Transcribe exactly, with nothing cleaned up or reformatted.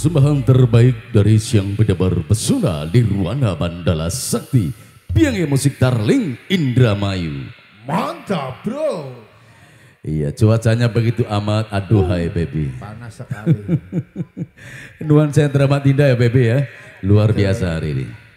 persembahan terbaik dari siang pedabar pesona Nirwana Mandala Sakti, piange musik tarling Indramayu. Mantap bro. Iya, cuacanya begitu amat, aduh hai baby. Panas sekali. Nuansa yang teramat indah ya baby ya, luar biasa hari ini.